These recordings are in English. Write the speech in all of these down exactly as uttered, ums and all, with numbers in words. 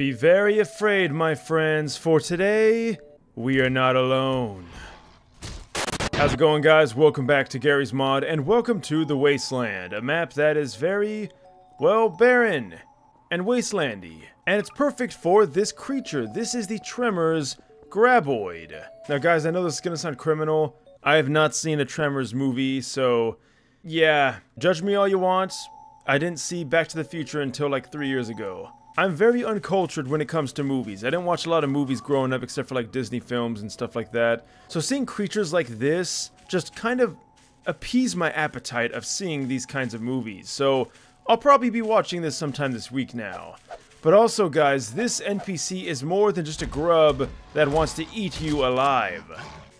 Be very afraid, my friends, for today, we are not alone. How's it going, guys? Welcome back to Garry's Mod, and welcome to The Wasteland, a map that is very, well, barren and wastelandy. And it's perfect for this creature. This is the Tremors Graboid. Now, guys, I know this is gonna sound criminal. I have not seen a Tremors movie, so, yeah. Judge me all you want. I didn't see Back to the Future until, like, three years ago. I'm very uncultured when it comes to movies. I didn't watch a lot of movies growing up except for like Disney films and stuff like that. So seeing creatures like this just kind of appease my appetite of seeing these kinds of movies. So I'll probably be watching this sometime this week now. But also, guys, this N P C is more than just a grub that wants to eat you alive.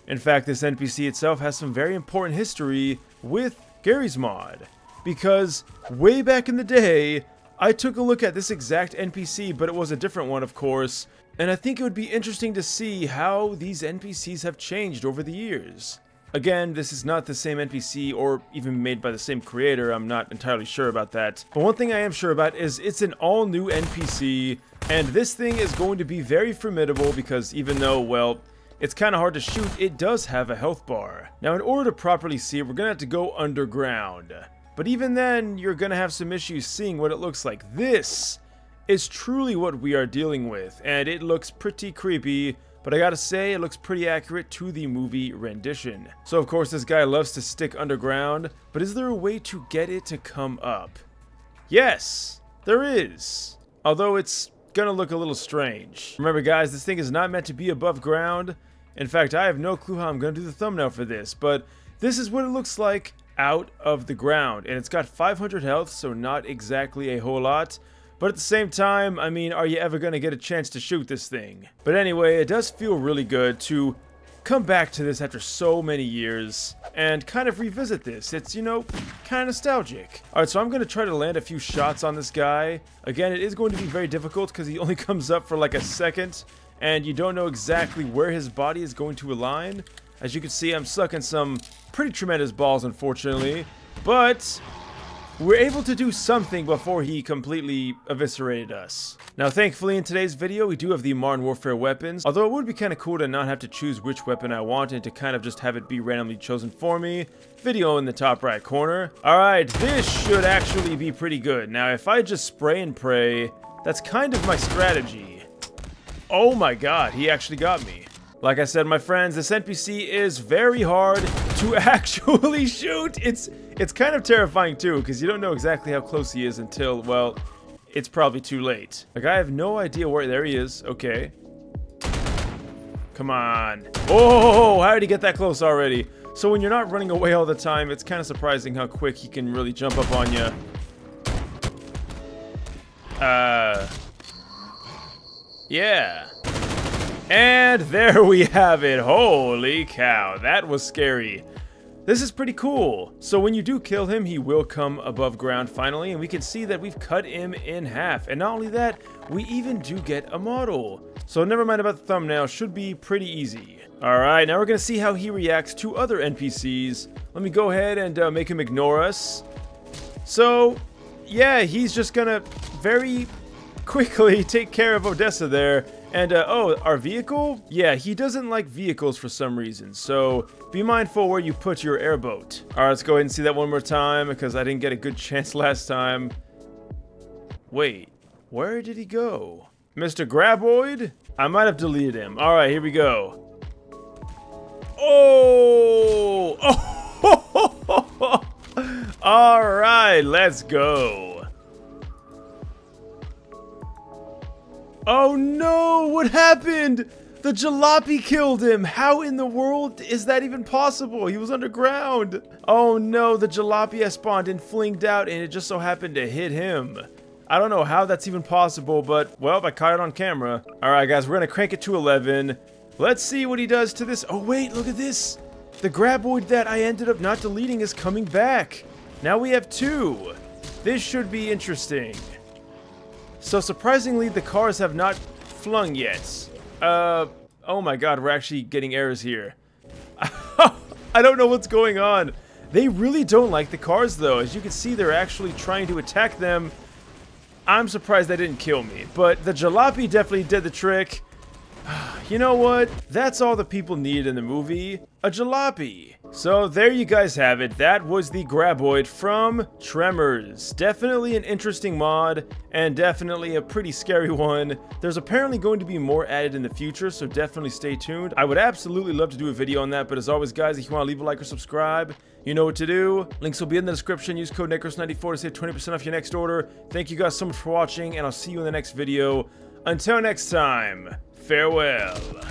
In fact, this N P C itself has some very important history with Garry's Mod, because way back in the day, I took a look at this exact N P C, but it was a different one, of course, and I think it would be interesting to see how these N P Cs have changed over the years. Again, this is not the same N P C or even made by the same creator. I'm not entirely sure about that. But one thing I am sure about is it's an all-new N P C, and this thing is going to be very formidable because even though, well, it's kind of hard to shoot, it does have a health bar. Now, in order to properly see it, we're going to have to go underground. But even then, you're gonna have some issues seeing what it looks like. This is truly what we are dealing with, and it looks pretty creepy, but I gotta say, it looks pretty accurate to the movie rendition. So of course, this guy loves to stick underground, but is there a way to get it to come up? Yes, there is. Although it's gonna look a little strange. Remember, guys, this thing is not meant to be above ground. In fact, I have no clue how I'm gonna do the thumbnail for this, but this is what it looks like out of the ground, and it's got five hundred health, so not exactly a whole lot, but at the same time, I mean, are you ever gonna get a chance to shoot this thing? But anyway, it does feel really good to come back to this after so many years and kind of revisit this. It's, you know, kind of nostalgic. All right, so I'm gonna try to land a few shots on this guy. Again, it is going to be very difficult because he only comes up for like a second, and you don't know exactly where his body is going to align. As you can see, I'm sucking some pretty tremendous balls, unfortunately, but we're able to do something before he completely eviscerated us. Now, thankfully, in today's video, we do have the Modern Warfare weapons, although it would be kind of cool to not have to choose which weapon I want and to kind of just have it be randomly chosen for me. Video in the top right corner. All right, this should actually be pretty good. Now, if I just spray and pray, that's kind of my strategy. Oh my God, he actually got me. Like I said, my friends, this N P C is very hard to actually shoot. It's it's kind of terrifying, too, because you don't know exactly how close he is until, well, it's probably too late. Like, I have no idea where... There he is. Okay. Come on. Oh, how did he get that close already? So when you're not running away all the time, it's kind of surprising how quick he can really jump up on you. Uh... Yeah. And there we have it. Holy cow, that was scary. This is pretty cool. So when you do kill him, he will come above ground finally, and we can see that we've cut him in half. And not only that, we even do get a model. So never mind about the thumbnail, should be pretty easy. All right, now we're gonna see how he reacts to other N P Cs. Let me go ahead and uh, make him ignore us. So yeah, he's just gonna very quickly take care of Odessa there. And, uh, oh, our vehicle? Yeah, he doesn't like vehicles for some reason, so be mindful where you put your airboat. All right, let's go ahead and see that one more time, because I didn't get a good chance last time. Wait, where did he go? Mister Graboid? I might have deleted him. All right, here we go. Oh! Oh! All right, let's go. Oh no, what happened? The jalopy killed him. How in the world is that even possible? He was underground. Oh no, the jalopy has spawned and flinged out, and it just so happened to hit him. I don't know how that's even possible, but well, I caught it on camera. All right, guys, we're gonna crank it to eleven. Let's see what he does to this. Oh wait, look at this. The Graboid that I ended up not deleting is coming back. Now we have two. This should be interesting. So surprisingly, the cars have not flung yet. Uh, oh my God, we're actually getting errors here. I don't know what's going on. They really don't like the cars though. As you can see, they're actually trying to attack them. I'm surprised they didn't kill me, but the jalopy definitely did the trick. You know what? That's all the people needed in the movie, a jalopy. So there you guys have it. That was the Graboid from Tremors. Definitely an interesting mod and definitely a pretty scary one. There's apparently going to be more added in the future, so definitely stay tuned. I would absolutely love to do a video on that, but as always guys, if you want to leave a like or subscribe, you know what to do. Links will be in the description. Use code necros ninety-four to save twenty percent off your next order. Thank you guys so much for watching, and I'll see you in the next video. Until next time, farewell.